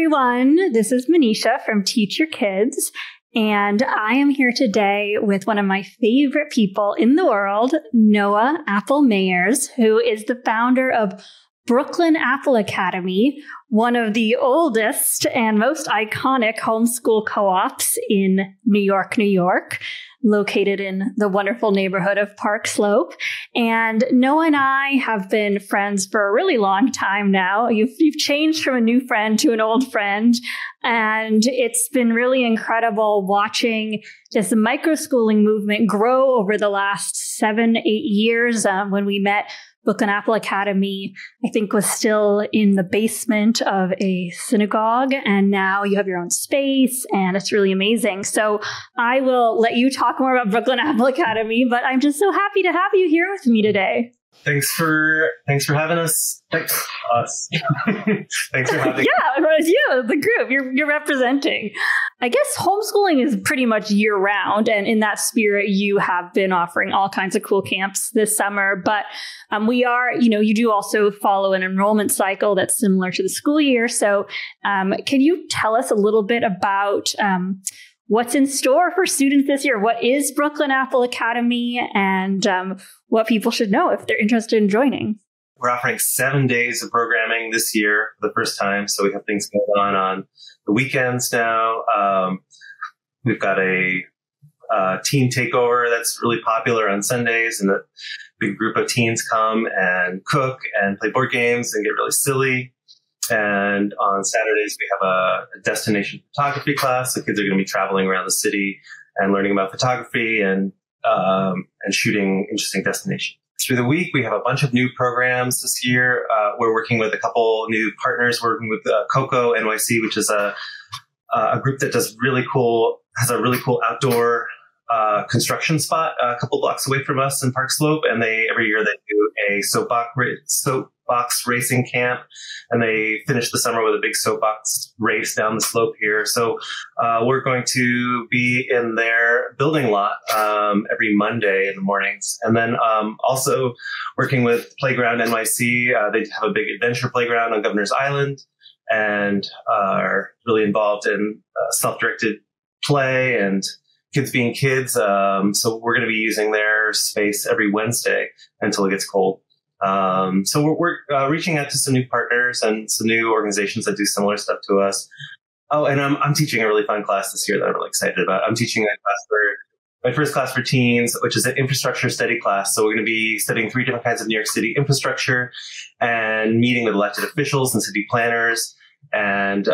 everyone. This is Manisha from Teach Your Kids, and I am here today with one of my favorite people in the world, Noah Apple Mayers, who is the founder of Brooklyn Apple Academy, one of the oldest and most iconic homeschool co-ops in New York, New York, located in the wonderful neighborhood of Park Slope. And Noah and I have been friends for a really long time now. You've changed from a new friend to an old friend. And it's been really incredible watching this micro-schooling movement grow over the last 7-8 years. When we met, Brooklyn Apple Academy, I think, was still in the basement of a synagogue, and now you have your own space, and it's really amazing. So I will let you talk more about Brooklyn Apple Academy, but I'm just so happy to have you here with me today. Thanks for having us. Thanks for having Yeah, it's you, the group you're representing. I guess homeschooling is pretty much year round. And in that spirit, you have been offering all kinds of cool camps this summer. But we are, you do also follow an enrollment cycle that's similar to the school year. So can you tell us a little bit about what's in store for students this year? What is Brooklyn Apple Academy, and what people should know if they're interested in joining? We're offering 7 days of programming this year for the first time. So we have things going on the weekends now. We've got a teen takeover that's really popular on Sundays, and a big group of teens come and cook and play board games and get really silly. And on Saturdays, we have a destination photography class. So kids are going to be traveling around the city and learning about photography and shooting interesting destinations. Through the week, we have a bunch of new programs this year. We're working with a couple new partners. We're working with Coco NYC, which is a group that has a really cool outdoor construction spot a couple blocks away from us in Park Slope. And every year they do a soapbox racing camp, and they finish the summer with a big soapbox race down the slope here. So we're going to be in their building lot every Monday in the mornings. And then also working with Playground NYC, they have a big adventure playground on Governor's Island, and are really involved in self-directed play and kids being kids. So we're going to be using their space every Wednesday until it gets cold. So we're reaching out to some new partners and some new organizations that do similar stuff to us. Oh, and I'm teaching a really fun class this year that I'm really excited about. I'm teaching my first class for teens, which is an infrastructure study class. So we're going to be studying 3 different kinds of New York City infrastructure and meeting with elected officials and city planners, and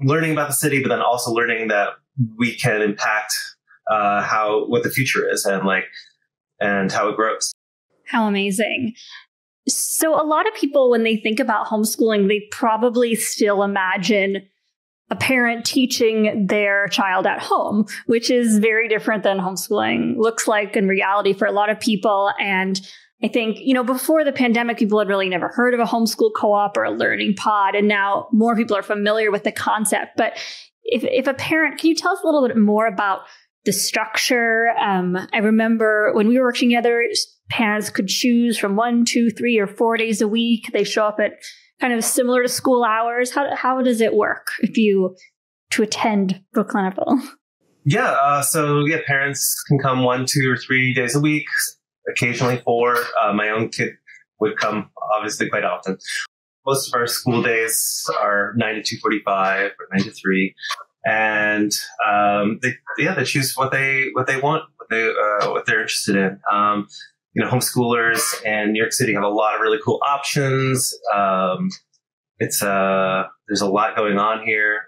learning about the city, but then also learning that we can impact what the future is and how it grows. How amazing. So a lot of people, when they think about homeschooling, they probably still imagine a parent teaching their child at home, which is very different than homeschooling looks like in reality for a lot of people. And I think, before the pandemic, people had really never heard of a homeschool co-op or a learning pod. And now more people are familiar with the concept. But if a parent, can you tell us a little bit more about the structure? I remember when we were working together, parents could choose from 1, 2, 3, or 4 days a week. They show up at kind of similar to school hours. How does it work to attend Brooklyn Apple? Yeah. So parents can come 1, 2, or 3 days a week, occasionally 4. My own kid would come obviously quite often. Most of our school days are 9 to 2:45 or 9 to 3. And they choose what they want, what they're interested in. Homeschoolers in New York City have a lot of really cool options. There's a lot going on here.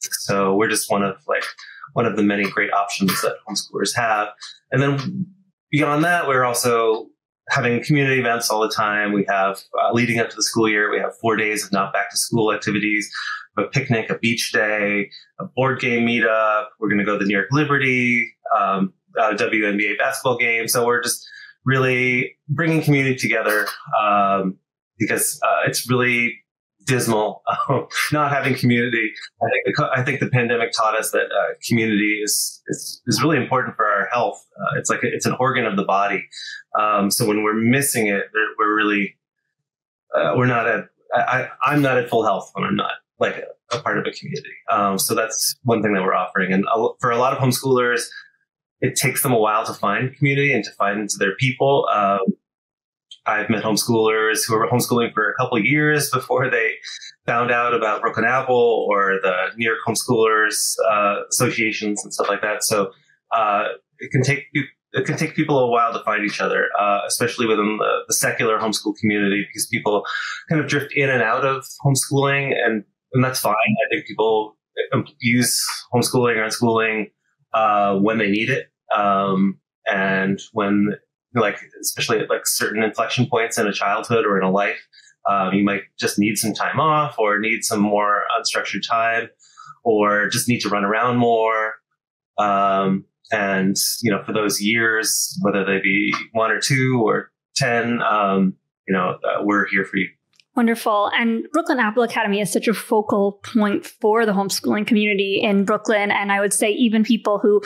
So we're just one of the many great options that homeschoolers have. And then beyond that, we're also having community events all the time. We have leading up to the school year, we have 4 days of not back to school activities, a picnic, a beach day, a board game meetup. We're going to go to the New York Liberty, WNBA basketball game. So we're just really bringing community together because it's really dismal not having community. I think the pandemic taught us that community is really important for our health. It's an organ of the body. So when we're missing it, we're not at full health when I'm not like a part of a community. So that's one thing that we're offering. And for a lot of homeschoolers, it takes them a while to find community and to find their people. I've met homeschoolers who were homeschooling for a couple of years before they found out about Brooklyn Apple or the New York Homeschoolers associations and stuff like that. So it can take people a while to find each other, especially within the secular homeschool community, because people kind of drift in and out of homeschooling, and that's fine. I think people use homeschooling or unschooling when they need it, and when, like, especially at like certain inflection points in a childhood or in a life, you might just need some time off or need some more unstructured time or just need to run around more. And, you know, for those years, whether they be 1 or 2 or 10, we're here for you. Wonderful. And Brooklyn Apple Academy is such a focal point for the homeschooling community in Brooklyn. And I would say even people who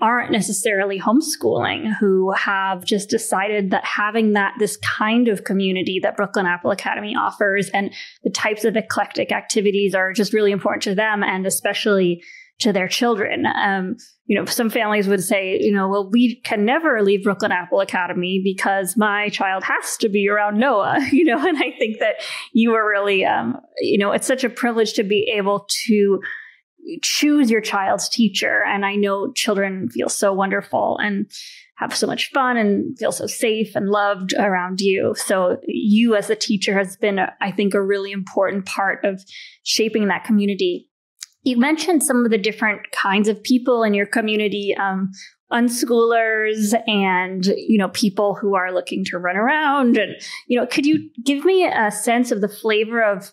aren't necessarily homeschooling, who have just decided that having this kind of community that Brooklyn Apple Academy offers and the types of eclectic activities are just really important to them, and especially to their children. Some families would say, well, we can never leave Brooklyn Apple Academy because my child has to be around Noah, and I think that you are really, it's such a privilege to be able to choose your child's teacher. And I know children feel so wonderful and have so much fun and feel so safe and loved around you. So you as a teacher has been, I think, a really important part of shaping that community. You mentioned some of the different kinds of people in your community, unschoolers and, people who are looking to run around. And, could you give me a sense of the flavor of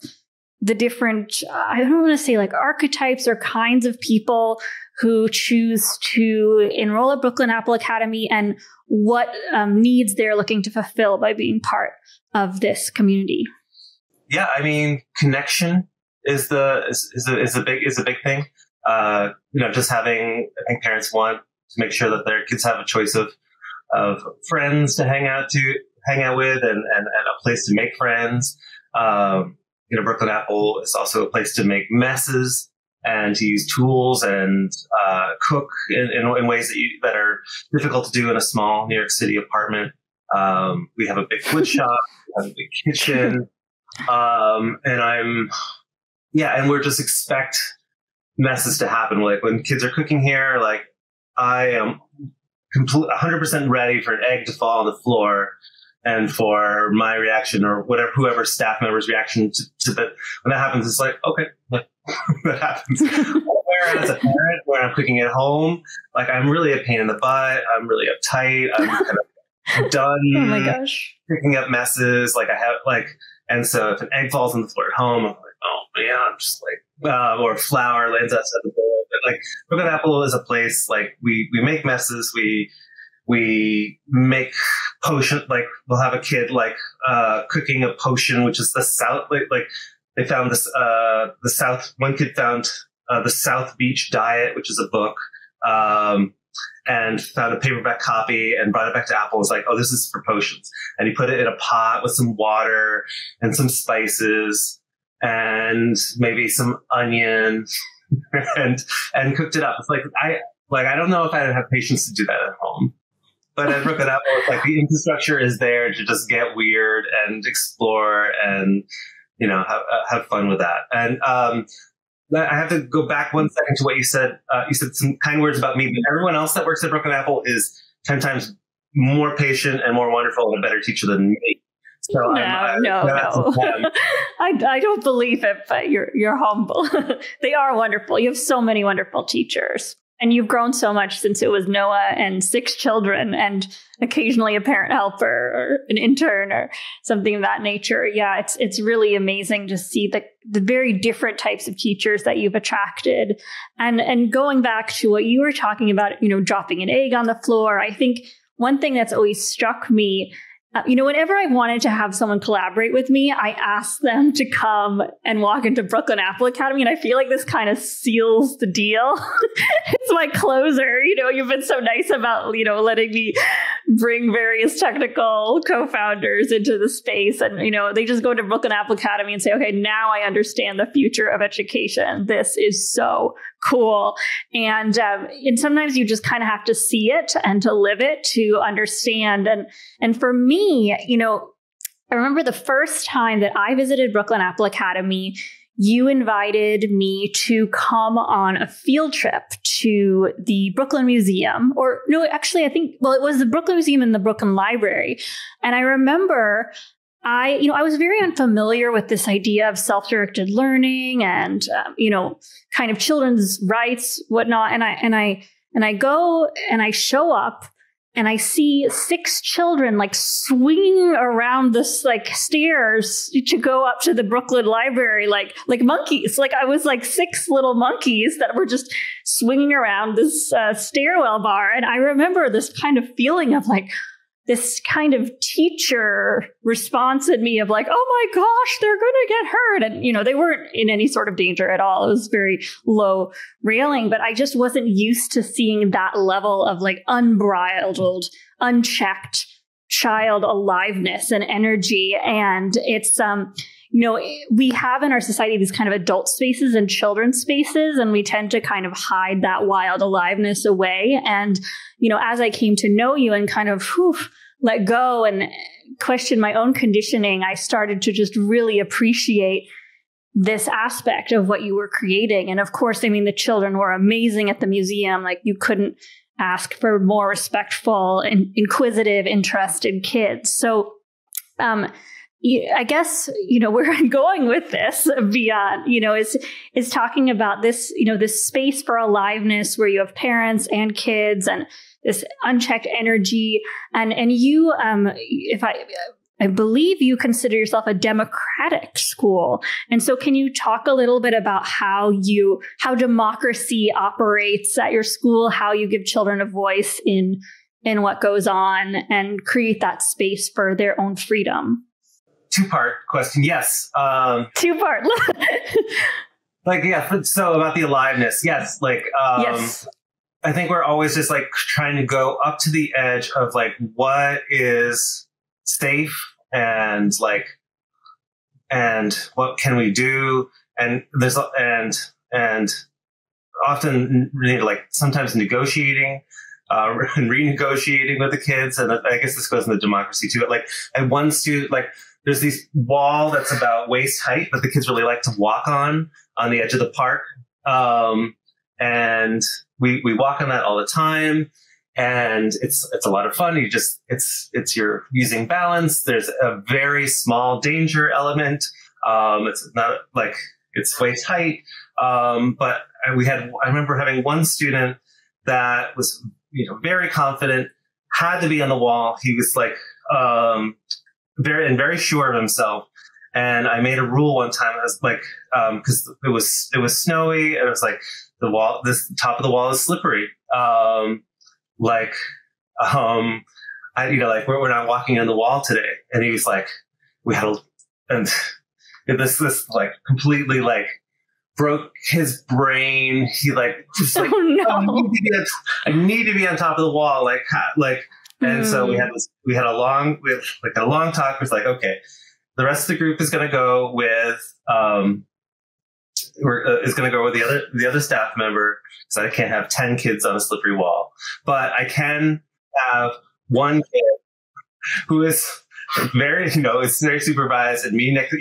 the different, I don't want to say like archetypes or kinds of people who choose to enroll at Brooklyn Apple Academy, and what needs they're looking to fulfill by being part of this community? Yeah, I mean, connection is a big thing. Just having, I think parents want to make sure that their kids have a choice of friends to hang out with and a place to make friends. Brooklyn Apple is also a place to make messes and to use tools and cook in ways that are difficult to do in a small New York City apartment. We have a big wood shop, we have a big kitchen, and we're just expect messes to happen. Like when kids are cooking here, like I am 100% ready for an egg to fall on the floor and for my reaction or whatever, whoever staff member's reaction to that. When that happens, it's like, okay, that happens. Whereas a parent, when I'm cooking at home, like I'm really a pain in the butt. I'm really uptight. I'm kind of done. Oh my gosh. Picking up messes. And so if an egg falls on the floor at home, I'm like, oh man, I'm just like, or flour lands outside the bowl. But like Brooklyn Apple is a place like we make messes. We make potion, like we'll have a kid like cooking a potion, which is the South, like they found this, the South, one kid found the South Beach Diet, which is a book, and found a paperback copy and brought it back to Apple. It was like, oh, this is for potions. And he put it in a pot with some water and some spices and maybe some onion and cooked it up. It's like, I don't know if I'd have patience to do that at home. But at Brooklyn Apple, it's like the infrastructure is there to just get weird and explore and, have fun with that. And I have to go back one second to what you said. You said some kind words about me, but everyone else that works at Brooklyn Apple is 10 times more patient and more wonderful and a better teacher than me. So no. I don't believe it, but you're humble. They are wonderful. You have so many wonderful teachers. And you've grown so much since it was Noah and 6 children and occasionally a parent helper or an intern or something of that nature. Yeah, it's really amazing to see the very different types of teachers that you've attracted. And going back to what you were talking about, dropping an egg on the floor, I think one thing that's always struck me, whenever I wanted to have someone collaborate with me, I asked them to come and walk into Brooklyn Apple Academy. And I feel like this kind of seals the deal. It's my closer. You've been so nice about, letting me bring various technical co-founders into the space. And, you know, they just go to Brooklyn Apple Academy and say, okay, now I understand the future of education. This is so cool. And sometimes you just kind of have to see it and to live it to understand. And for me, you know, I remember the first time that I visited Brooklyn Apple Academy, you invited me to come on a field trip to the Brooklyn Museum, or no, actually, I think, well, it was the Brooklyn Museum and the Brooklyn Library. And I remember I was very unfamiliar with this idea of self-directed learning and, kind of children's rights, whatnot. And I go and I show up. And I see 6 children like swinging around this like stairs to go up to the Brooklyn Library, like monkeys. Like I was like 6 little monkeys that were just swinging around this stairwell bar. And I remember this kind of feeling of like this kind of teacher response in me of like, oh my gosh, they're going to get hurt. And, you know, they weren't in any sort of danger at all. It was very low railing, but I just wasn't used to seeing that level of like unbridled, unchecked child aliveness and energy. And it's, we have in our society these kind of adult spaces and children's spaces, and we tend to kind of hide that wild aliveness away. And, as I came to know you and kind of let go and question my own conditioning, I started to just really appreciate this aspect of what you were creating. And of course, I mean, the children were amazing at the museum. Like you couldn't ask for more respectful and inquisitive, interested kids. So, I guess, where I'm going with this beyond, is talking about this, this space for aliveness where you have parents and kids and this unchecked energy. And you, I believe you consider yourself a democratic school. And so can you talk a little bit about how democracy operates at your school, how you give children a voice in what goes on and create that space for their own freedom? Two-part question. Yes. Two-part. Like, yeah. So about the aliveness. Yes. Like, yes. I think we're always just like trying to go up to the edge of like, what is safe and like, and what can we do? And there's, and often like sometimes negotiating, and renegotiating with the kids. And I guess this goes into democracy too. But like, and one student, like, there's this wall that's about waist height, but the kids really like to walk on the edge of the park. And we walk on that all the time. And it's a lot of fun. You just, it's you're using balance. There's a very small danger element. It's not like it's waist height. But I remember having one student that was, very confident, had to be on the wall. He was like, very sure of himself. And I made a rule one time. I was like, cause it was snowy. And it was like this top of the wall is slippery. We're not walking on the wall today. And he was like, this like completely like broke his brain. He like, just like, oh, no. I need to be on top of the wall. And so we had a long talk. It was like, okay, the rest of the group is going to go with, the other staff member. So I can't have 10 kids on a slippery wall, but I can have one kid who is very, is very supervised and me next,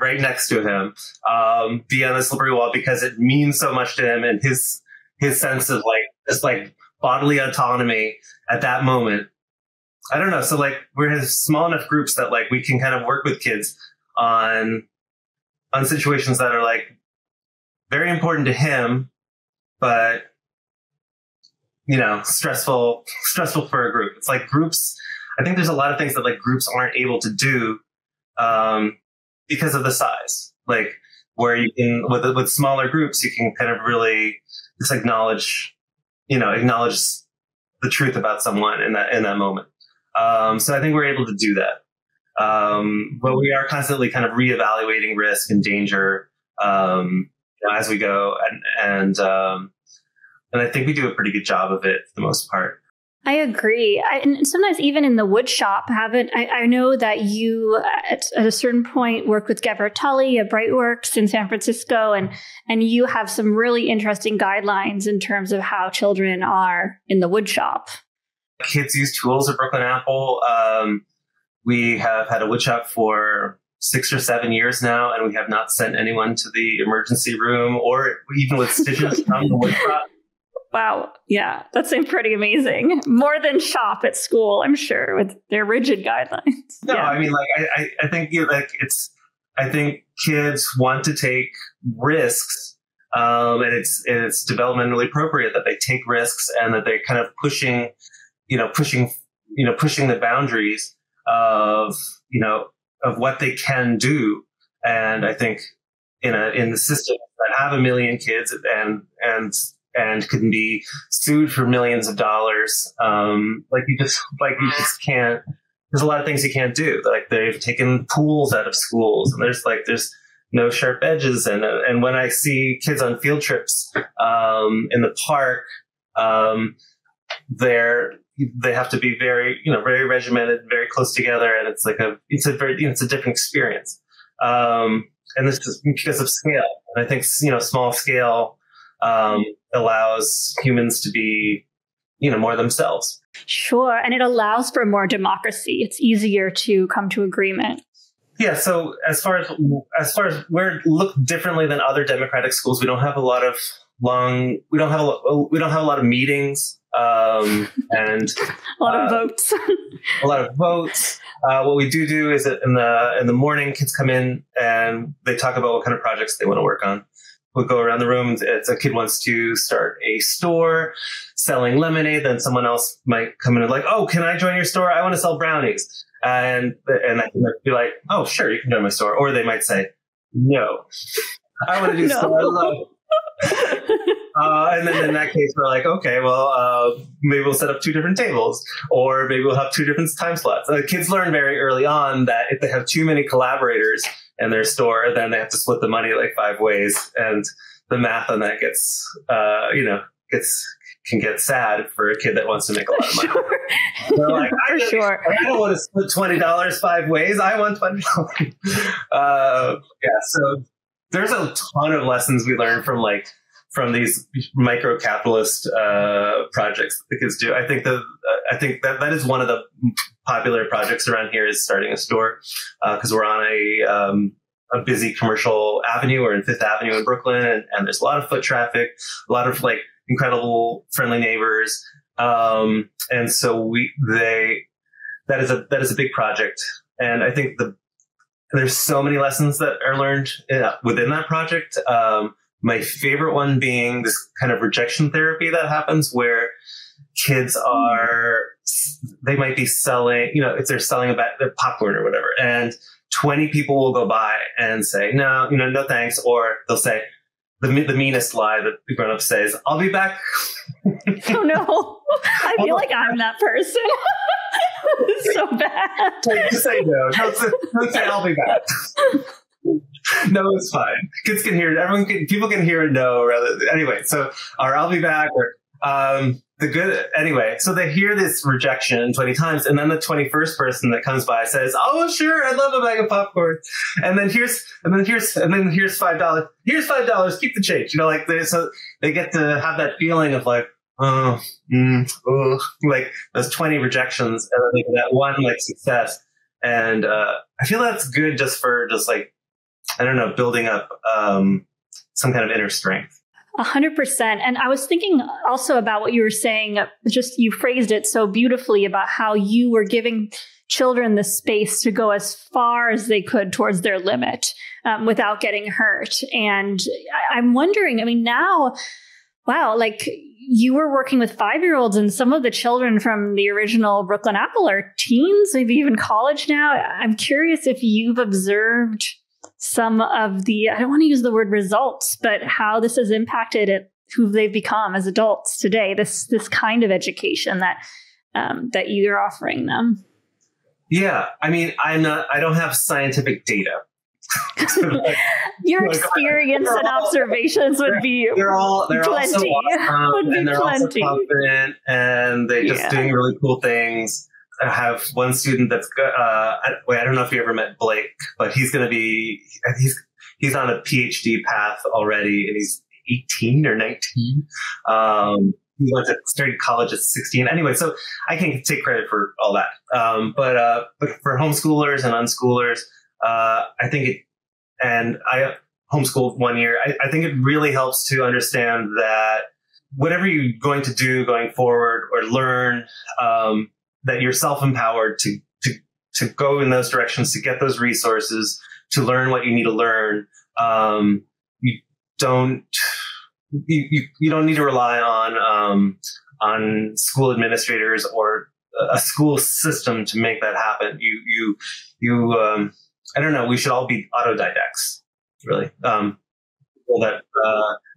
right next to him, be on the slippery wall because it means so much to him and his sense of like, just like bodily autonomy at that moment. I don't know. So like we're in small enough groups that like we can kind of work with kids on situations that are like very important to him, but stressful for a group. It's like groups. I think there's a lot of things that like groups aren't able to do because of the size. Like where you can with smaller groups, you can kind of really just acknowledge the truth about someone in that moment. So I think we're able to do that. But we are constantly kind of reevaluating risk and danger, as we go. And I think we do a pretty good job of it for the most part. I agree. And sometimes even in the wood shop, I know that you at a certain point worked with Gever Tully at Brightworks in San Francisco, and you have some really interesting guidelines in terms of how children are in the wood shop. Kids use tools at Brooklyn Apple. We have had a wood shop for 6 or 7 years now, and we have not sent anyone to the emergency room or even with stitches from the wood shop. Wow. Yeah, that's pretty amazing. More than shop at school, I'm sure, with their rigid guidelines. No, yeah. I mean, I think I think kids want to take risks, and it's developmentally appropriate that they take risks and that they're kind of pushing the boundaries of what they can do. And I think in the system that have a million kids and can be sued for millions of dollars. You just can't, there's a lot of things you can't do. Like they've taken pools out of schools and there's no sharp edges. And when I see kids on field trips, in the park, they have to be very, very regimented, very close together. And it's a different experience. And this is because of scale. And I think, small scale, allows humans to be, more themselves. Sure. And it allows for more democracy. It's easier to come to agreement. Yeah. So as far as we're looked differently than other democratic schools, we don't have a lot of we don't have a lot of meetings, and a lot of votes, What we do is that in the morning, kids come in and they talk about what kind of projects they want to work on. We'll go around the room. It's a kid wants to start a store selling lemonade. Then someone else might come in and like, oh, can I join your store? I want to sell brownies. And I can be like, oh, sure, you can join my store. Or they might say, no, I want to do something I love. And then in that case, we're like, okay, well, maybe we'll set up 2 different tables, or maybe we'll have 2 different time slots. Kids learn very early on that if they have too many collaborators in their store, then they have to split the money like 5 ways, and the math on that can get sad for a kid that wants to make a lot of money. Sure. They're like, I don't want to split $20 5 ways. I want $20. Yeah. So there's a ton of lessons we learn from these micro capitalist projects that the kids do. I think that is one of the popular projects around here is starting a store, because we're on a busy commercial avenue. We're in Fifth Avenue in Brooklyn, and there's a lot of foot traffic, a lot of incredible friendly neighbors, and so that is a big project. And I think there's so many lessons that are learned within that project. My favorite one being this kind of rejection therapy that happens where kids they might be selling, if they're selling their popcorn or whatever, and 20 people will go by and say, no, no thanks. Or they'll say the meanest lie that the grown up says, I'll be back. Oh no, I feel like I'm that person. This is so bad. Just say no, don't say I'll be back. No, it's fine. Kids can hear it. People can hear it. No, rather. Anyway, so, or I'll be back. Or, anyway, so they hear this rejection 20 times. And then the 21st person that comes by says, oh, sure, I'd love a bag of popcorn. And then here's $5. Here's $5. Keep the change. So they get to have that feeling of those 20 rejections and that one success. And, I feel that's good just for building up some kind of inner strength. 100%. And I was thinking also about what you were saying, just you phrased it so beautifully about how you were giving children the space to go as far as they could towards their limit without getting hurt. And I'm wondering, now, wow, you were working with 5-year-olds, and some of the children from the original Brooklyn Apple are teens, maybe even college now. I'm curious if you've observed some of the, I don't want to use the word results, but how this has impacted who they've become as adults today, this kind of education that you're offering them. Yeah. I don't have scientific data. Your experience and observations would be plenty. And they're also confident, and they're just doing really cool things. I have one student that's I don't know if you ever met Blake, but he's going to be he's on a PhD path already, and he's 18 or 19. He started college at 16. Anyway, so I can take credit for all that. But for homeschoolers and unschoolers, I think it, and I homeschooled 1 year. I think it really helps to understand that whatever you're going to do going forward or learn, that you're self-empowered to go in those directions, to get those resources, to learn what you need to learn. You don't need to rely on school administrators or a school system to make that happen. I don't know. We should all be autodidacts, really. People that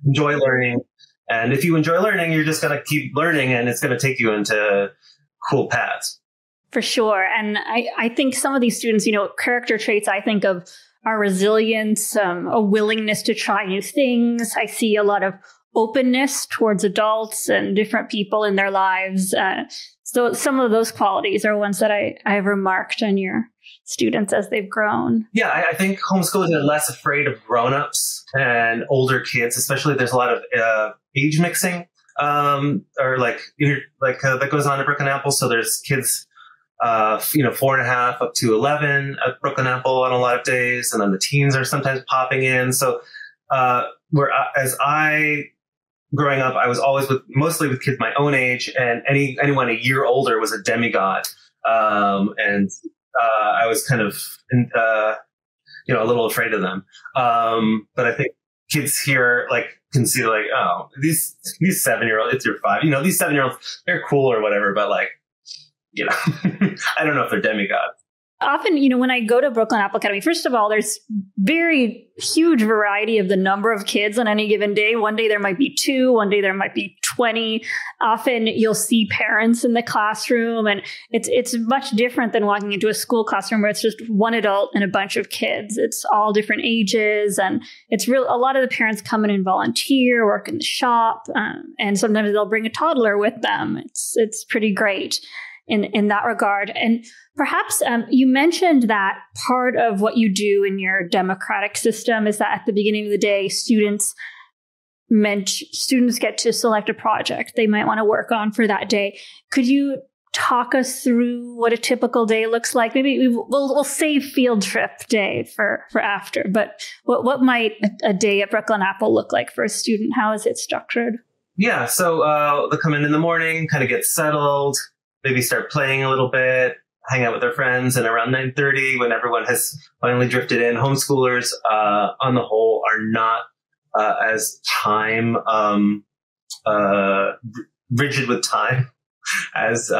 enjoy learning, and if you enjoy learning, you're just gonna keep learning, and it's gonna take you into cool paths. For sure, and I think some of these students, character traits I think of are resilience, a willingness to try new things. I see a lot of openness towards adults and different people in their lives. So some of those qualities are ones that I've remarked on your students as they've grown. Yeah, I think homeschoolers are less afraid of grown-ups and older kids, especially there's a lot of age mixing that goes on at Brooklyn Apple. So there's kids, 4.5 up to 11 at Brooklyn Apple on a lot of days. And then the teens are sometimes popping in. So, growing up, I was always mostly with kids my own age, and anyone a year older was a demigod. I was kind of, a little afraid of them. But I think kids here can see these 7-year-olds, it's your 5, these 7-year-olds, they're cool or whatever, but I don't know if they're demigods. Often, when I go to Brooklyn Apple Academy, first of all, there's very huge variety of the number of kids on any given day. One day there might be 2, one day there might be 20. Often you'll see parents in the classroom, and it's much different than walking into a school classroom where it's just one adult and a bunch of kids. It's all different ages, and it's real. A lot of the parents come in and volunteer, work in the shop, and sometimes they'll bring a toddler with them. It's pretty great in that regard. And perhaps you mentioned that part of what you do in your democratic system is that at the beginning of the day, students get to select a project they might want to work on for that day. Could you talk us through what a typical day looks like? Maybe we'll save field trip day for after, but what might a day at Brooklyn Apple look like for a student? How is it structured? Yeah, so they'll come in the morning, kind of get settled, maybe start playing a little bit, hang out with their friends, and around 9:30, when everyone has finally drifted in, homeschoolers, on the whole, are not as time rigid with time as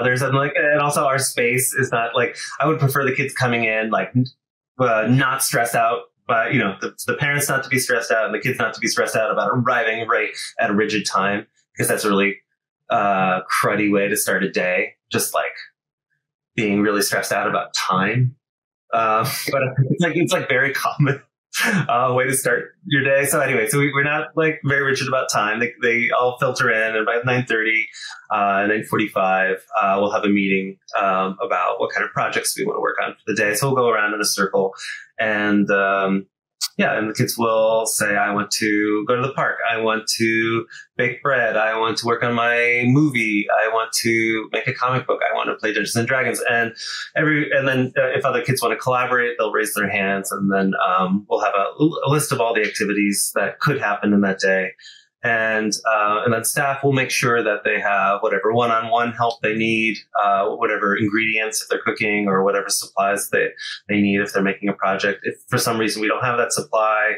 others, and also our space is not I would prefer the kids coming in not stressed out, but the parents not to be stressed out and the kids not to be stressed out about arriving right at a rigid time, because that's really cruddy way to start a day, just being really stressed out about time. But it's very common way to start your day. So anyway, so we're not very rigid about time. They all filter in, and by 9:30, 9:45, we'll have a meeting about what kind of projects we want to work on for the day. So we'll go around in a circle, and and the kids will say, I want to go to the park. I want to bake bread. I want to work on my movie. I want to make a comic book. I want to play Dungeons and Dragons. And then if other kids want to collaborate, they'll raise their hands. And then we'll have a list of all the activities that could happen in that day. And then staff will make sure that they have whatever one-on-one help they need, whatever ingredients if they're cooking, or whatever supplies they need if they're making a project. If for some reason we don't have that supply,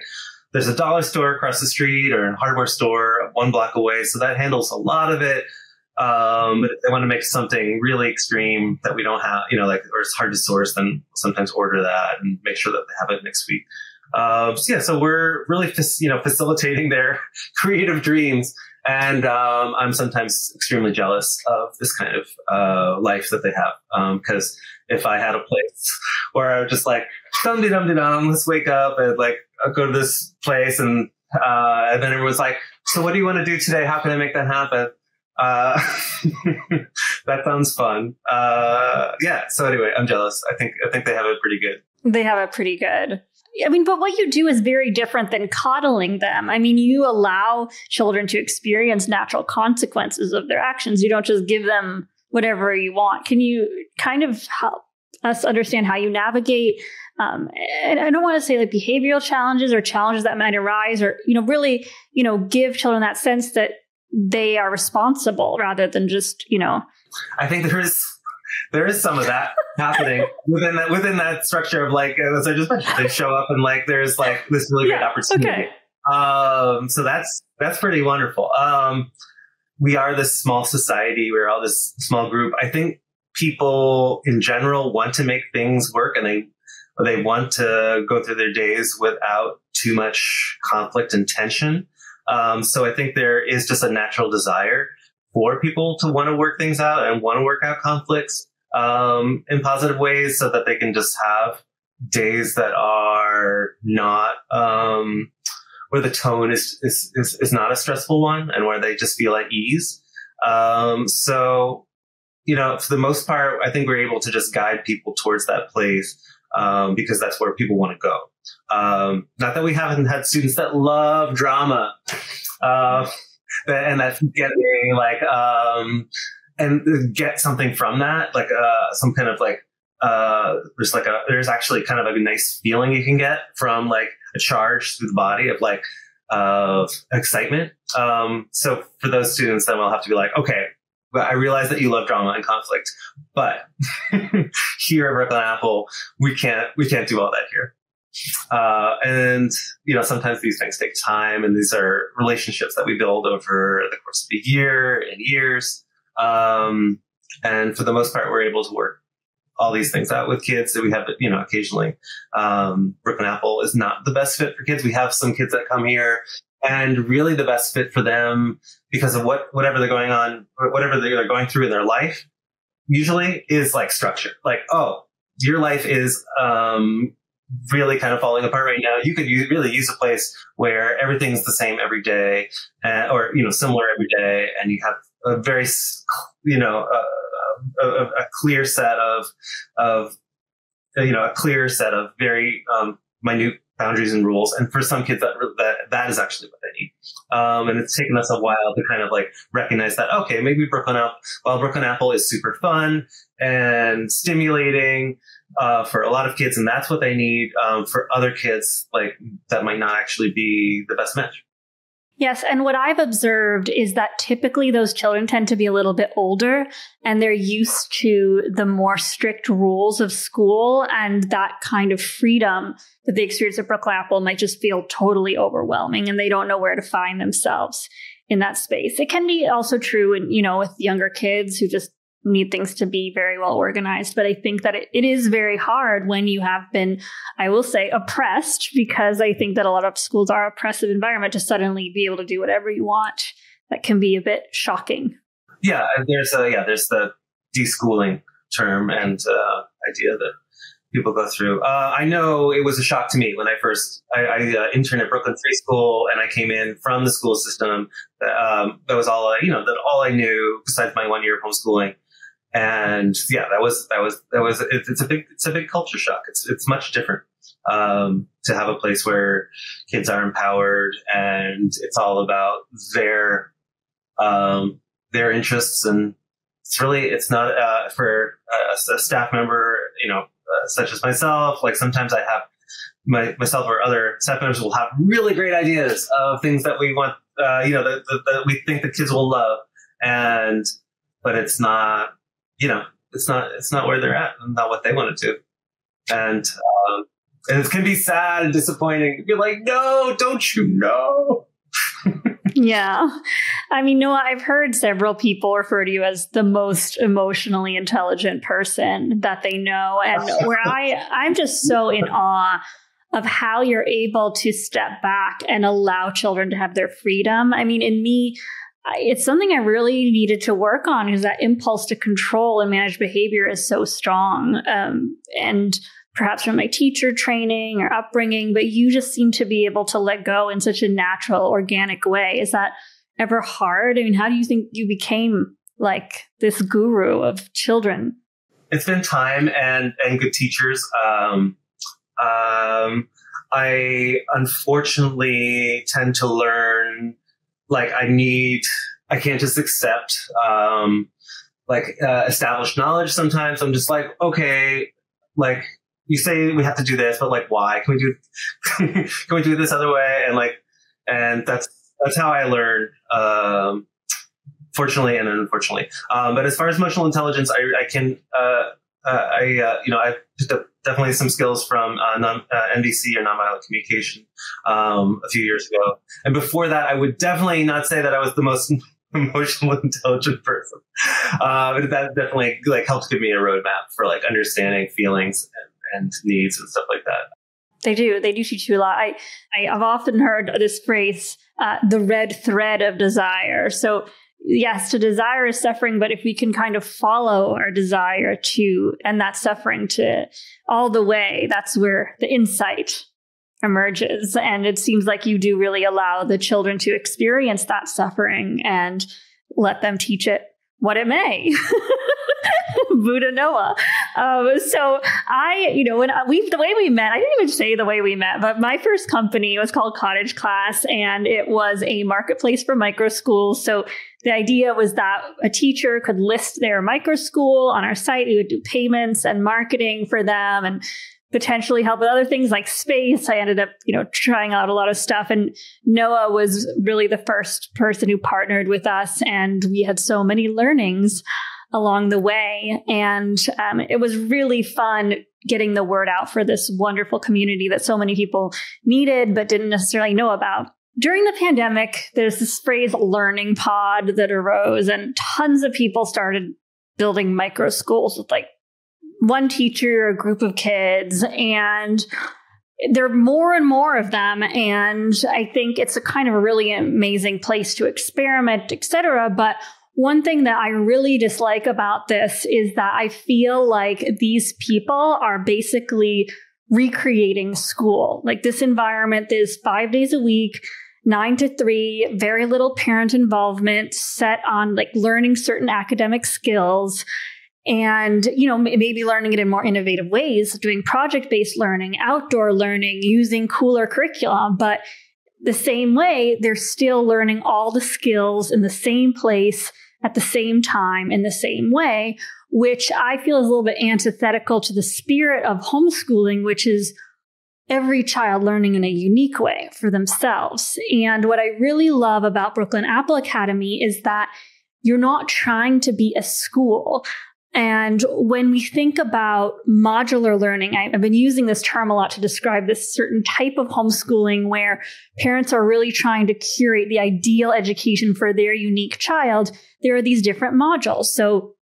there's a dollar store across the street or a hardware store 1 block away, so that handles a lot of it. But if they want to make something really extreme that we don't have, or it's hard to source, then sometimes order that and make sure that they have it next week. So we're really, facilitating their creative dreams. And I'm sometimes extremely jealous of this kind of life that they have. Because if I had a place where I was just dum-de-dum-de-dum, let's wake up and like go to this place. And then everyone's like, so what do you want to do today? How can I make that happen? That sounds fun. Yeah. So anyway, I'm jealous. I think they have it pretty good. They have it pretty good. I mean, but what you do is very different than coddling them. I mean, you allow children to experience natural consequences of their actions. You don't just give them whatever you want. Can you kind of help us understand how you navigate? And I don't want to say like behavioral challenges or challenges that might arise, or, you know, really, you know, give children that sense that they are responsible rather than just, you know. I think there is some of that happening within that structure of like, as I just mentioned, they show up and like, there's like this really great opportunity. Okay. So that's pretty wonderful. We are this small society. We're all this small group. I think people in general want to make things work, and they want to go through their days without too much conflict and tension. So I think there is just a natural desire for people to want to work things out and want to work out conflicts in positive ways, so that they can just have days that are not where the tone is not a stressful one, and where they just feel at ease. So, you know, for the most part, I think we're able to just guide people towards that place because that's where people want to go. Not that we haven't had students that love drama, and that's getting like, and get something from that, like, some kind of like, there's actually kind of a nice feeling you can get from like a charge through the body of like, of excitement. So for those students, then we'll have to be like, okay, but I realize that you love drama and conflict, but here at Brooklyn Apple, we can't do all that here. And, you know, sometimes these things take time, and these are relationships that we build over the course of a year and years. And for the most part, we're able to work all these things out with kids that we have, you know, occasionally. Brooklyn Apple is not the best fit for kids. We have some kids that come here, and really the best fit for them, because of whatever they're going through in their life, usually is like structure. Like, oh, your life is, really kind of falling apart right now. You could really use a place where everything's the same every day, or, you know, similar every day. And you have a very, you know, a clear set of very minute boundaries and rules. And for some kids that is actually what they need. And it's taken us a while to kind of like recognize that, okay, maybe Brooklyn Apple is super fun and stimulating for a lot of kids, and that's what they need. For other kids, like, that might not actually be the best match. Yes. And what I've observed is that typically those children tend to be a little bit older, and they're used to the more strict rules of school, and that kind of freedom that they experience at Brooklyn Apple might just feel totally overwhelming, and they don't know where to find themselves in that space. It can be also true in, you know, with younger kids who just need things to be very well organized. But I think that it is very hard when you have been, I will say, oppressed, because I think that a lot of schools are oppressive environment, to suddenly be able to do whatever you want. That can be a bit shocking. Yeah, there's the de-schooling term and idea that people go through. I know it was a shock to me when I first interned at Brooklyn Free School, and I came in from the school system. That was all all I knew besides my 1 year of homeschooling. And yeah, that was, it's a big culture shock. It's much different, to have a place where kids are empowered, and it's all about their interests. And it's really, it's not, for a staff member, you know, such as myself. Like, sometimes I have myself or other staff members will have really great ideas of things that we want, that we think the kids will love. But it's not, you know, it's not where they're at and not what they want to do. And it can be sad and disappointing. You're like, no, don't you know? Yeah. I mean, Noah, I've heard several people refer to you as the most emotionally intelligent person that they know. And where I'm just so in awe of how you're able to step back and allow children to have their freedom. I mean, in me, it's something I really needed to work on, because that impulse to control and manage behavior is so strong. And perhaps from my teacher training or upbringing, but you just seem to be able to let go in such a natural, organic way. Is that ever hard? I mean, how do you think you became like this guru of children? It's been time and good teachers. I unfortunately tend to learn, like I can't just accept, established knowledge. Sometimes I'm just like, okay, like you say we have to do this, but like, why can we do, can we do this other way? And like, and that's how I learn, fortunately and unfortunately. But as far as emotional intelligence, I picked up definitely some skills from NBC or nonviolent communication a few years ago. And before that, I would definitely not say that I was the most emotional intelligent person. But that definitely like helped give me a roadmap for like understanding feelings and needs and stuff like that. They do. They do teach you a lot. I've often heard this phrase, the red thread of desire. So yes, to desire is suffering, but if we can kind of follow our desire and that suffering to all the way, that's where the insight emerges. And it seems like you do really allow the children to experience that suffering and let them teach it what it may. Buddha Noah. The way we met, I didn't even say the way we met, but my first company was called Cottage Class, and it was a marketplace for micro schools. So the idea was that a teacher could list their micro school on our site. We would do payments and marketing for them and potentially help with other things like space. I ended up, trying out a lot of stuff. And Noah was really the first person who partnered with us. And we had so many learnings along the way. And it was really fun getting the word out for this wonderful community that so many people needed, but didn't necessarily know about. During the pandemic, there's this phrase learning pod that arose, and tons of people started building micro schools with like one teacher, a group of kids, and there are more and more of them. And I think it's a kind of a really amazing place to experiment, etc. But one thing that I really dislike about this is that I feel like these people are basically recreating school. Like this environment is 5 days a week, 9 to 3, very little parent involvement, set on like learning certain academic skills and, maybe learning it in more innovative ways, doing project-based learning, outdoor learning, using cooler curriculum. But the same way, they're still learning all the skills in the same place at the same time in the same way, which I feel is a little bit antithetical to the spirit of homeschooling, which is every child learning in a unique way for themselves. And what I really love about Brooklyn Apple Academy is that you're not trying to be a school. And when we think about modular learning, I've been using this term a lot to describe this certain type of homeschooling where parents are really trying to curate the ideal education for their unique child. There are these different modules. So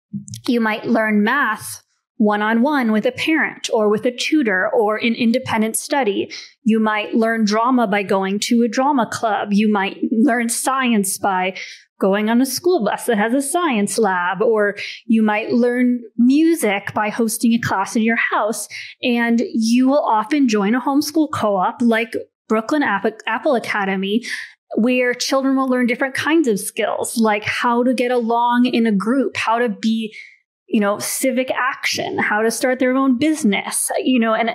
you might learn math one-on-one with a parent or with a tutor or in independent study. You might learn drama by going to a drama club. You might learn science by going on a school bus that has a science lab, or you might learn music by hosting a class in your house. And you will often join a homeschool co-op like Brooklyn Apple Academy, where children will learn different kinds of skills, like how to get along in a group, how to be, civic action, how to start their own business, and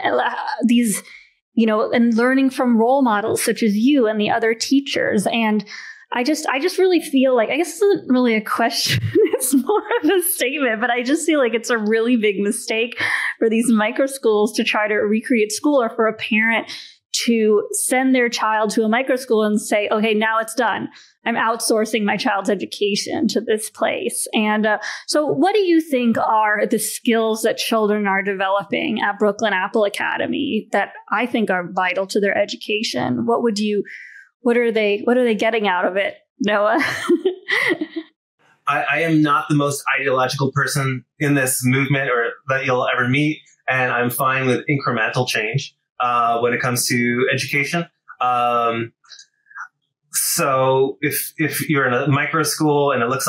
learning from role models such as you and the other teachers. And I just really feel like, I guess this isn't really a question, it's more of a statement, but I just feel like it's a really big mistake for these micro schools to try to recreate school, or for a parent to send their child to a micro school and say, okay, now it's done. I'm outsourcing my child's education to this place. And so what do you think are the skills that children are developing at Brooklyn Apple Academy that I think are vital to their education? What are they getting out of it, Noah? I am not the most ideological person in this movement or that you'll ever meet. And I'm fine with incremental change when it comes to education. So if you're in a micro school and it looks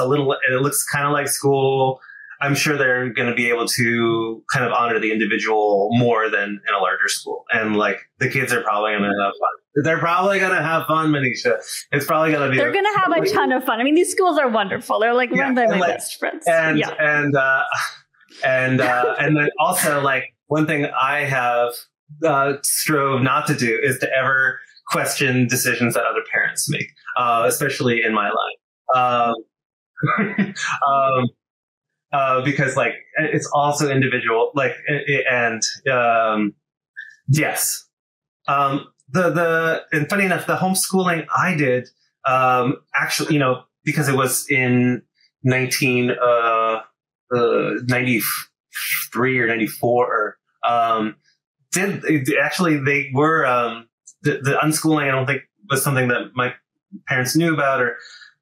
kind of like school, I'm sure they're going to be able to kind of honor the individual more than in a larger school. And like the kids are probably going to have fun. They're probably going to have fun, Manisha. It's probably going to be. They're going to have a ton of fun. I mean, these schools are wonderful. They're like one of my best friends. And and then also like one thing I have strove not to do is to ever question decisions that other parents make, especially in my life. Because like it's also individual, like, and yes, and funny enough, the homeschooling I did actually, you know, because it was in 1993 or 94, they were the unschooling. I don't think was something that my parents knew about, or.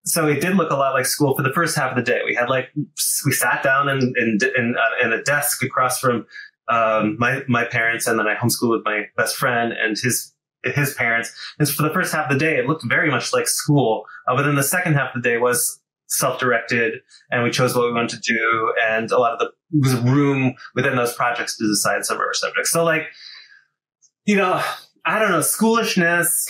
So it did look a lot like school for the first half of the day. We had like, we sat down in a desk across from my parents, and then I homeschooled with my best friend and his parents. And for the first half of the day, it looked very much like school. But then the second half of the day was self-directed, and we chose what we wanted to do. And a lot of it was room within those projects to decide some of our subjects. So like, you know, I don't know, schoolishness,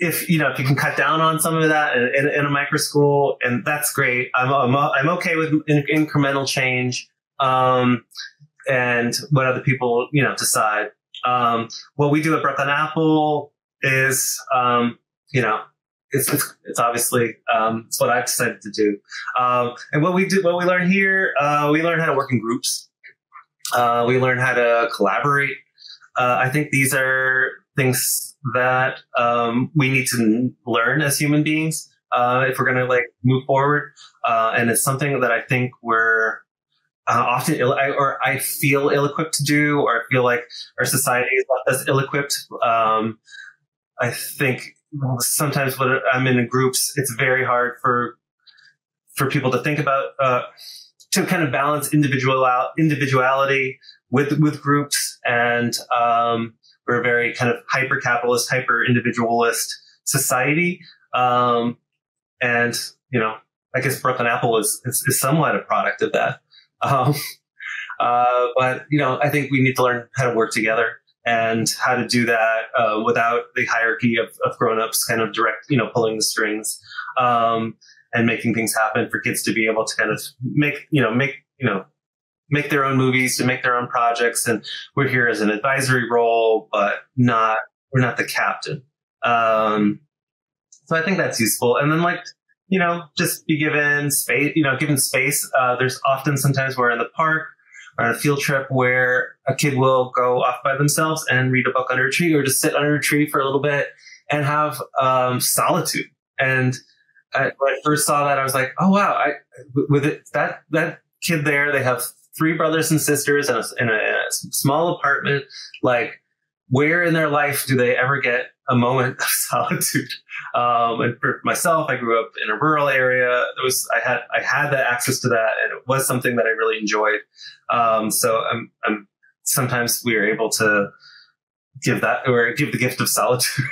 if, you know, if you can cut down on some of that in a micro school, and that's great. I'm okay with incremental change, and what other people, you know, decide. What we do at Brooklyn Apple is, you know, it's obviously, it's what I've decided to do. And what we learn here, we learn how to work in groups. We learn how to collaborate. I think these are things that we need to learn as human beings if we're going to like move forward, and it's something that I think we're often I feel ill-equipped to do, or I feel like our society is left us ill-equipped. I think sometimes when I'm in groups, it's very hard for people to think about to kind of balance individuality with groups, and we're a very kind of hyper-capitalist, hyper-individualist society. And, you know, I guess Brooklyn Apple is somewhat a product of that. But, you know, I think we need to learn how to work together and how to do that without the hierarchy of grown-ups kind of direct, you know, pulling the strings and making things happen for kids to be able to kind of make their own movies, to make their own projects. And we're here as an advisory role, but we're not the captain. So I think that's useful. And then like, you know, just be given space, there's often sometimes we're in the park or on a field trip where a kid will go off by themselves and read a book under a tree, or just sit under a tree for a little bit and have solitude. And when I first saw that, I was like, oh wow, that kid there, they have three brothers and sisters in a small apartment. Like, where in their life do they ever get a moment of solitude? And for myself, I grew up in a rural area. I had that access to that, and it was something that I really enjoyed. So I'm sometimes we are able to give that, or give the gift of solitude.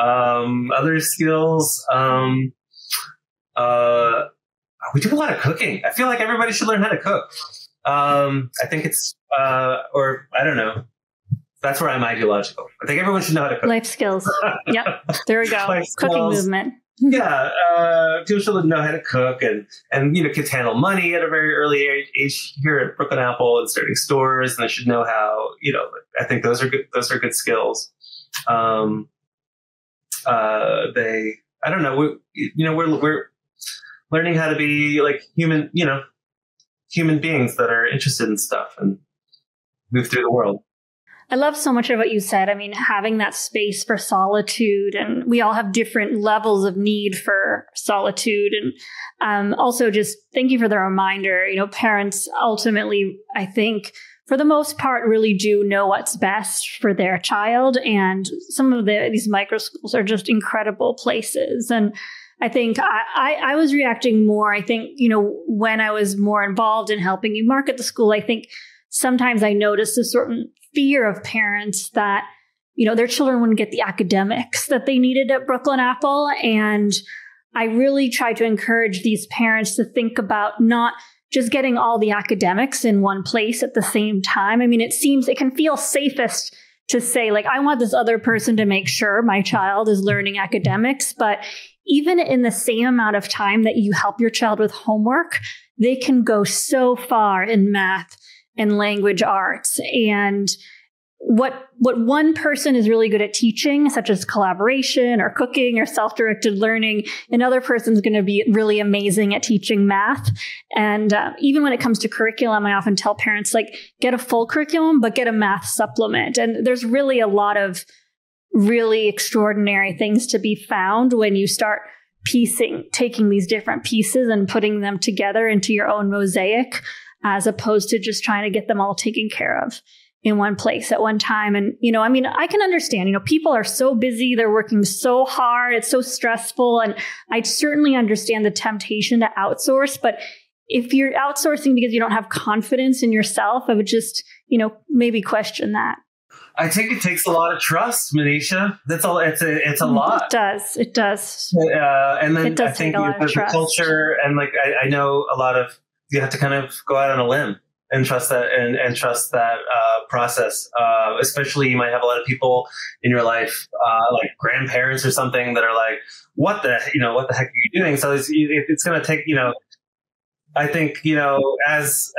Other skills. We do a lot of cooking. I feel like everybody should learn how to cook. I think it's, or I don't know. That's where I'm ideological. I think everyone should know how to cook. Life skills. Yep. There we go. Cooking movement. Yeah. People should know how to cook, and, you know, kids handle money at a very early age here at Brooklyn Apple, and starting stores, and they should know how, you know, I think those are good skills. I don't know. We're learning how to be like human beings that are interested in stuff and move through the world. I love so much of what you said. I mean, having that space for solitude, and we all have different levels of need for solitude. And also just thank you for the reminder. You know, parents ultimately, I think, for the most part, really do know what's best for their child. And some of these micro schools are just incredible places. And I think I was reacting more. I think, you know, when I was more involved in helping you market the school, I think sometimes I noticed a certain fear of parents that, you know, their children wouldn't get the academics that they needed at Brooklyn Apple. And I really try to encourage these parents to think about not just getting all the academics in one place at the same time. I mean, it can feel safest to say, like, I want this other person to make sure my child is learning academics. But even in the same amount of time that you help your child with homework, they can go so far in math and language arts. And what one person is really good at teaching, such as collaboration or cooking or self-directed learning, another person's going to be really amazing at teaching math. And even when it comes to curriculum, I often tell parents, like, get a full curriculum, but get a math supplement. And there's really a lot of really extraordinary things to be found when you start taking these different pieces and putting them together into your own mosaic, as opposed to just trying to get them all taken care of in one place at one time. And, you know, I mean, I can understand, you know, people are so busy, they're working so hard, it's so stressful. And I certainly understand the temptation to outsource. But if you're outsourcing because you don't have confidence in yourself, I would just, you know, maybe question that. I think it takes a lot of trust, Manisha. That's all. It's a lot. It does. It does. And then I think the culture, and like, I know a lot of, you have to kind of go out on a limb and trust that, and trust that process. Especially, you might have a lot of people in your life, like grandparents or something, that are like, what the heck are you doing? So it's going to take, you know, I think, you know, as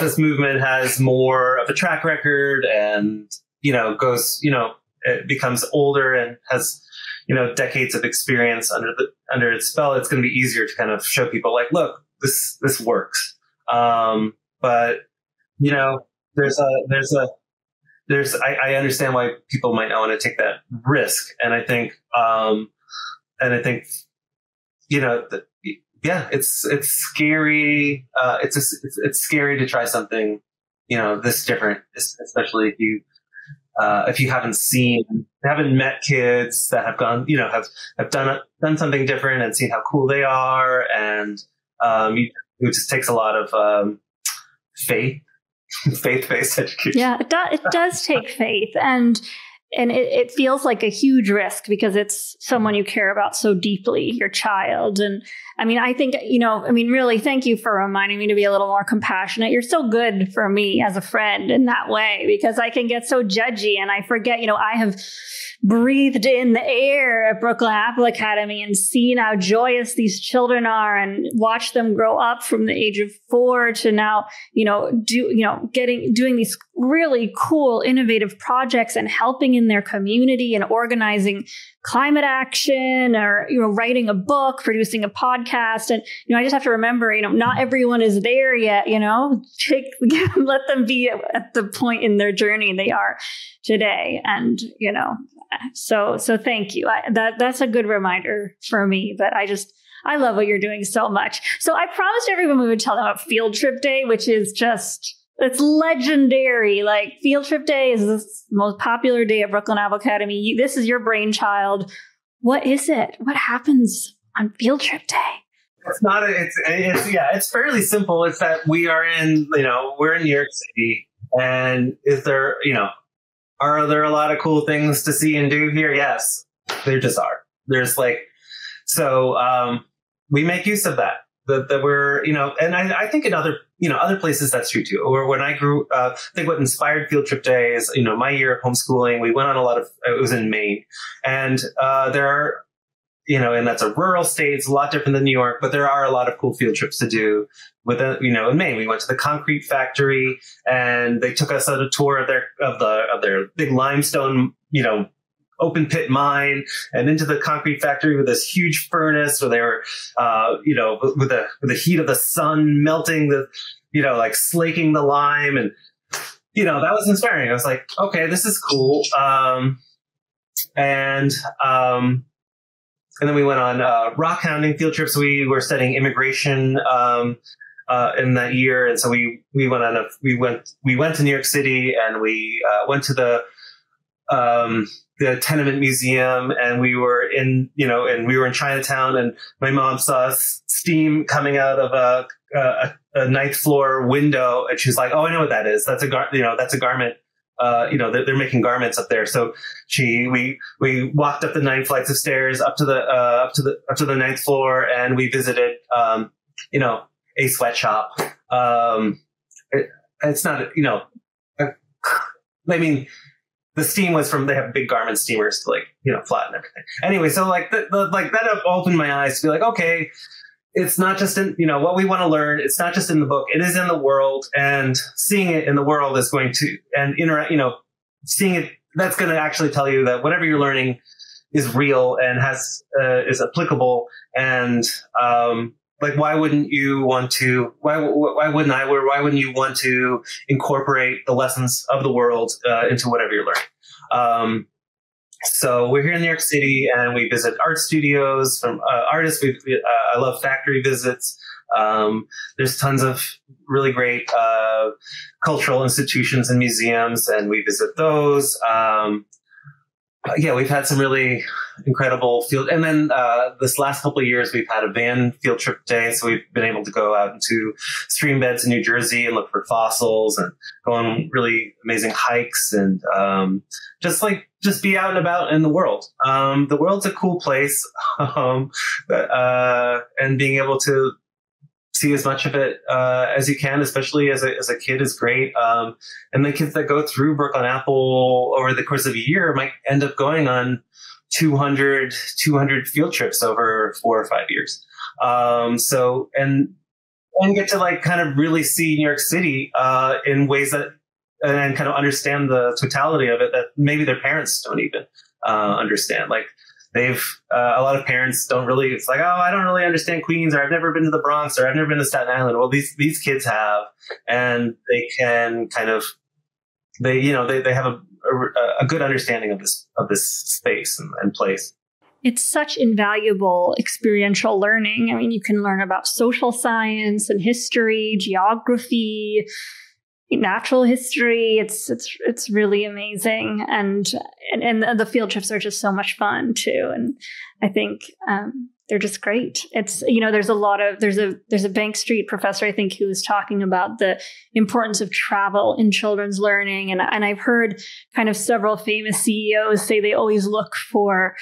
this movement has more of a track record and, you know, goes, you know, it becomes older and has, you know, decades of experience under its spell, it's going to be easier to kind of show people, like, look, this works. But, you know, I understand why people might not want to take that risk. And I think, you know, yeah, it's scary. It's scary to try something, you know, this different, especially if you haven't met kids that have gone, you know, have done something different and seen how cool they are. And, it just takes a lot of, faith-based education. Yeah, it does take faith. And it feels like a huge risk because it's someone you care about so deeply, your child. And I mean, I think, you know, I mean, really, thank you for reminding me to be a little more compassionate. You're so good for me as a friend in that way, because I can get so judgy and I forget, you know, I have breathed in the air at Brooklyn Apple Academy and seen how joyous these children are and watched them grow up from the age of 4 to now, you know, doing these really cool, innovative projects and helping in their community and organizing climate action, or, you know, writing a book, producing a podcast. And, you know, I just have to remember, you know, not everyone is there yet, you know, let them be at the point in their journey they are today. And, you know, so thank you. That's a good reminder for me, but I love what you're doing so much. So I promised everyone we would tell them about Field Trip Day, which is just, it's legendary. Like, Field Trip Day is the most popular day at Brooklyn Apple Academy. This is your brainchild. What is it? What happens on Field Trip Day? It's fairly simple. It's that we're in New York City, and are there a lot of cool things to see and do here? Yes, there just are. We make use of that. That we're, you know, and I think in other places that's true too. Or when I grew up, I think what inspired Field Trip Day is, you know, my year of homeschooling, we went on it was in Maine. And there are, you know, and that's a rural state, it's a lot different than New York, but there are a lot of cool field trips to do in Maine. We went to the concrete factory and they took us on a tour of their big limestone, you know, open pit mine, and into the concrete factory with this huge furnace where they were, you know, with the heat of the sun melting the, you know, like slaking the lime. And, you know, that was inspiring. I was like, okay, this is cool. And then we went on rock hounding field trips. We were studying immigration in that year. And so we went to New York City, and we went to the tenement museum, and we were in Chinatown, and my mom saw steam coming out of a 9th floor window, and she's like, oh, I know what that is. That's a garment They're making garments up there. So we walked up the 9 flights of stairs up to the 9th floor, and we visited, a sweatshop. The steam was from, they have big garment steamers to flatten everything. Anyway, so that opened my eyes to be like, okay, it's not just in, what we want to learn. It's not just in the book. It is in the world, and seeing it in the world is going to, and interact, seeing it, that's going to actually tell you that whatever you're learning is real and is applicable. And, why wouldn't you want to incorporate the lessons of the world into whatever you're learning? So we're here in New York City, and we visit art studios from artists. I love factory visits. There's tons of really great cultural institutions and museums, and we visit those. We've had some really incredible field. And then this last couple of years, we've had a van field trip day. So we've been able to go out into stream beds in New Jersey and look for fossils and go on really amazing hikes and just be out and about in the world. The world's a cool place. And being able to see as much of it as you can, especially as a kid, is great. And the kids that go through Brooklyn Apple over the course of a year might end up going on 200 field trips over 4 or 5 years. And get to really see New York City in ways that, and kind of understand the totality of it that maybe their parents don't even understand. A lot of parents don't really, it's like, oh, I don't really understand Queens, or I've never been to the Bronx, or I've never been to Staten Island. Well, these kids have, and they can they have a good understanding of this space and place. It's such invaluable experiential learning. I mean, you can learn about social science and history, geography, natural history. It's really amazing, and the field trips are just so much fun too, and I think they're just great. It's there's a Bank Street professor, I think, who was talking about the importance of travel in children's learning, and I've heard kind of several famous CEOs say they always look for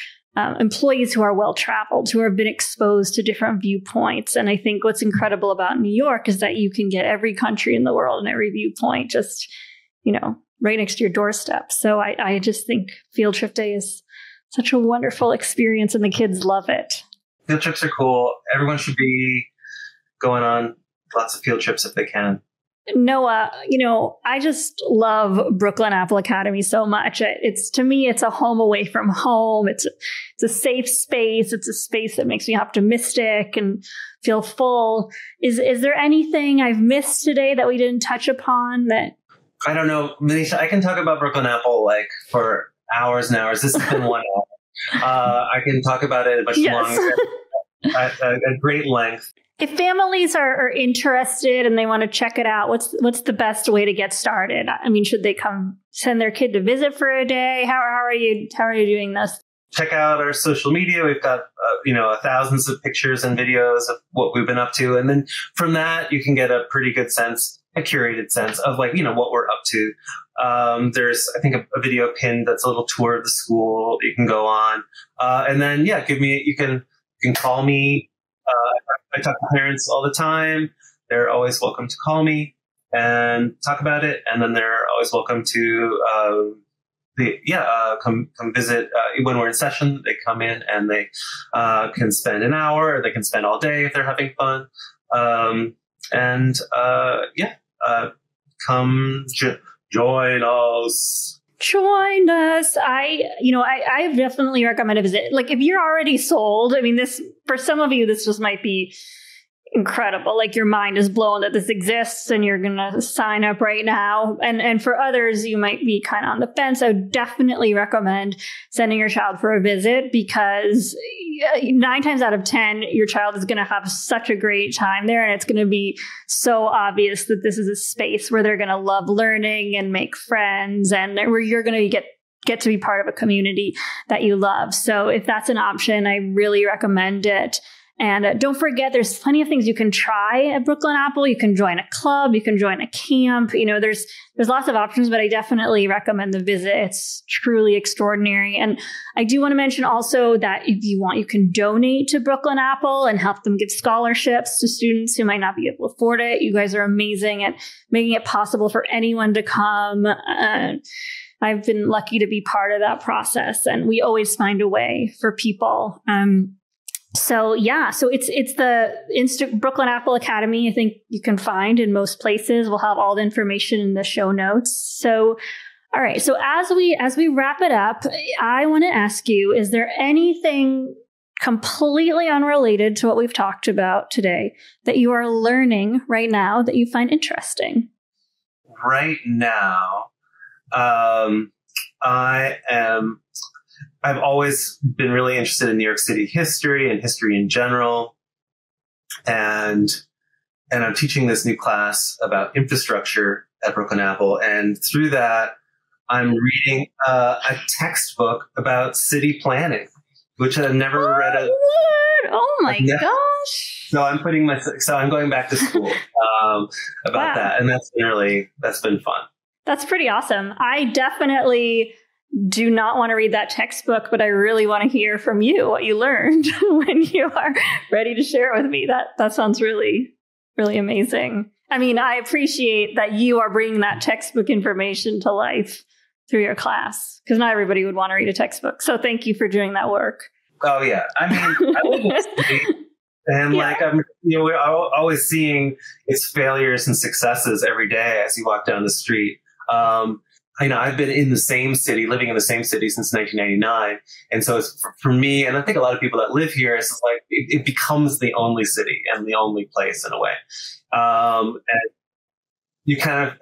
employees who are well-traveled, who have been exposed to different viewpoints. And I think what's incredible about New York is that you can get every country in the world and every viewpoint just, right next to your doorstep. So I just think Field Trip Day is such a wonderful experience, and the kids love it. Field trips are cool. Everyone should be going on lots of field trips if they can. Noah, I just love Brooklyn Apple Academy so much. It's, to me, it's a home away from home. It's a safe space. It's a space that makes me optimistic and feel full. Is there anything I've missed today that we didn't touch upon that? I don't know, Manisha, I can talk about Brooklyn Apple for hours and hours. This has been 1 hour. I can talk about it much longer at great length. If families are interested and they want to check it out, what's the best way to get started? I mean, should they send their kid to visit for a day? How are you doing this? Check out our social media. We've got thousands of pictures and videos of what we've been up to, and then from that you can get a pretty good sense, a curated sense of what we're up to. There's, I think, a video pinned that's a little tour of the school you can go on, and then you can call me. I talk to parents all the time. They're always welcome to call me and talk about it. And then they're always welcome to come visit. When we're in session, they come in and they can spend an hour, or they can spend all day if they're having fun. Come join us. Join us. I definitely recommend a visit. If you're already sold, I mean, this, for some of you, this just might be incredible. Your mind is blown that this exists and you're going to sign up right now. And for others, you might be kind of on the fence. I would definitely recommend sending your child for a visit, because 9 times out of 10, your child is going to have such a great time there. And it's going to be so obvious that this is a space where they're going to love learning and make friends, and where you're going to get to be part of a community that you love. So if that's an option, I really recommend it. And don't forget, there's plenty of things you can try at Brooklyn Apple. You can join a club, you can join a camp. You know, there's lots of options, but I definitely recommend the visit. It's truly extraordinary. And I do want to mention also that if you want, you can donate to Brooklyn Apple and help them give scholarships to students who might not be able to afford it. You guys are amazing at making it possible for anyone to come. I've been lucky to be part of that process, and we always find a way for people. So yeah, so it's the Brooklyn Apple Academy. I think you can find in most places. We'll have all the information in the show notes. So, all right. So as we wrap it up, I want to ask you: is there anything completely unrelated to what we've talked about today that you are learning right now that you find interesting? Right now, I've always been really interested in New York City history and history in general. And I'm teaching this new class about infrastructure at Brooklyn Apple. And through that, I'm reading a textbook about city planning, which I've never read. Oh my gosh. So I'm I'm going back to school about that. And that's been fun. That's pretty awesome. I definitely do not want to read that textbook, but I really want to hear from you what you learned when you are ready to share with me. That sounds really, really amazing. I mean, I appreciate that you are bringing that textbook information to life through your class, because not everybody would want to read a textbook. So thank you for doing that work. Oh, yeah. I mean, I love this. And we're always seeing its failures and successes every day as you walk down the street. I know I've been living in the same city since 1999. And so it's for me, and I think a lot of people that live here, it's like, it becomes the only city and the only place in a way.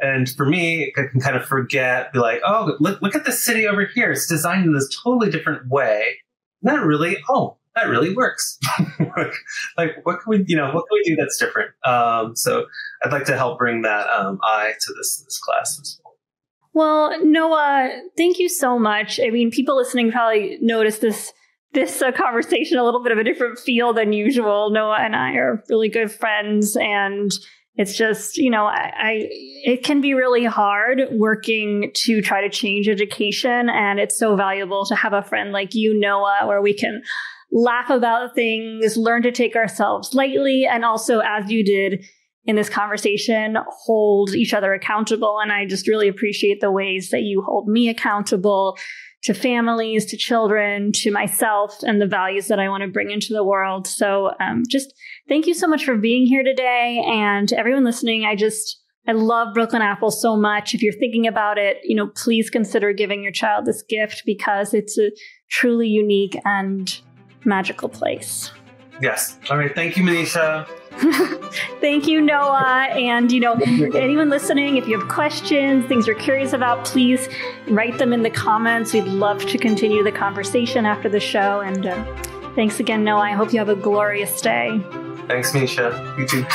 And for me, I can kind of forget, be like, oh, look at this city over here. It's designed in this totally different way. That really works. like, what can we do that's different? So I'd like to help bring that eye to this class as well. Well, Noah, thank you so much. I mean, people listening probably noticed this conversation a little bit of a different feel than usual. Noah and I are really good friends, and it's just, it can be really hard working to try to change education, and it's so valuable to have a friend like you, Noah, where we can laugh about things, learn to take ourselves lightly, and also, as you did in this conversation, hold each other accountable. And I just really appreciate the ways that you hold me accountable to families, to children, to myself, and the values that I want to bring into the world. So just thank you so much for being here today. And to everyone listening, I love Brooklyn Apple so much. If you're thinking about it, please consider giving your child this gift, because it's a truly unique and magical place. Yes. All right. Thank you, Manisha. Thank you, Noah. And, anyone listening, if you have questions, things you're curious about, please write them in the comments. We'd love to continue the conversation after the show. And thanks again, Noah. I hope you have a glorious day. Thanks, Manisha. You too.